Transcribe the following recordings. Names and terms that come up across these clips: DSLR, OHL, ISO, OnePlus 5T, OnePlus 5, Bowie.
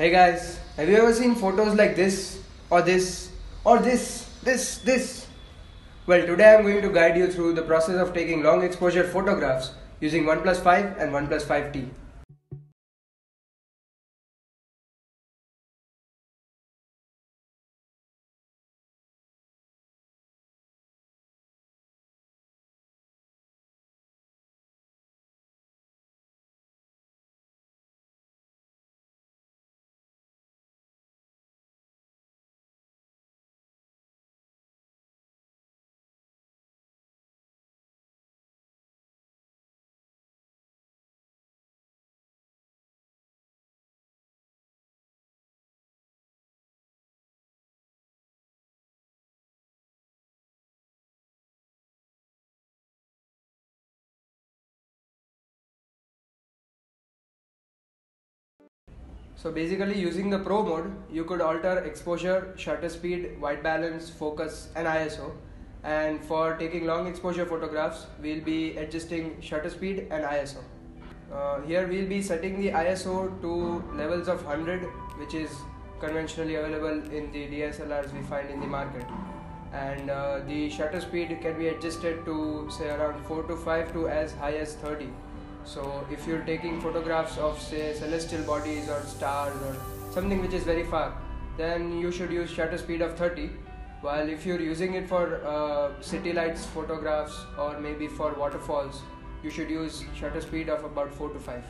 Hey guys, have you ever seen photos like this or this or this? Well, today I'm going to guide you through the process of taking long exposure photographs using OnePlus 5 and OnePlus 5T. So basically, using the Pro mode, you could alter exposure, shutter speed, white balance, focus and ISO. And for taking long exposure photographs, we'll be adjusting shutter speed and ISO. Here we'll be setting the ISO to levels of 100, which is conventionally available in the DSLRs we find in the market. And the shutter speed can be adjusted to say around 4 to 5 to as high as 30. So if you're taking photographs of say celestial bodies or stars or something which is very far, then you should use shutter speed of 30, while if you're using it for city lights photographs or maybe for waterfalls, you should use shutter speed of about 4 to 5.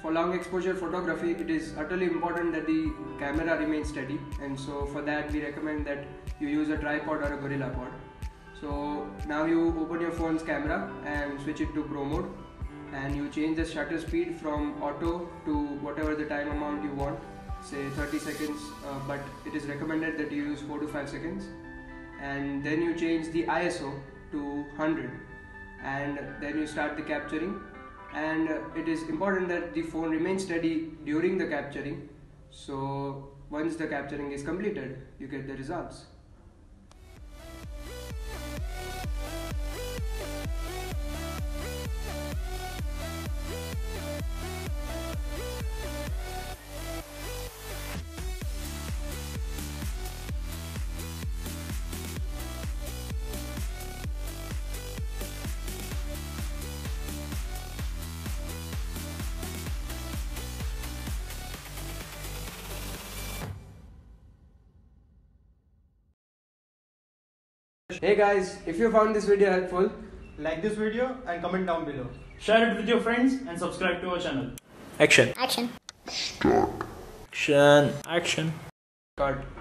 For long exposure photography, it is utterly important that the camera remains steady, and so for that we recommend that you use a tripod or a gorilla pod. So now you open your phone's camera and switch it to Pro mode. And you change the shutter speed from auto to whatever the time amount you want, say 30 seconds, but it is recommended that you use 4 to 5 seconds. And then you change the ISO to 100 and then you start the capturing. And it is important that the phone remains steady during the capturing, so once the capturing is completed, you get the results. Hey guys, if you found this video helpful, like this video and comment down below. Share it with your friends and subscribe to our channel. Action. Action. Start. Action. Action. Cut.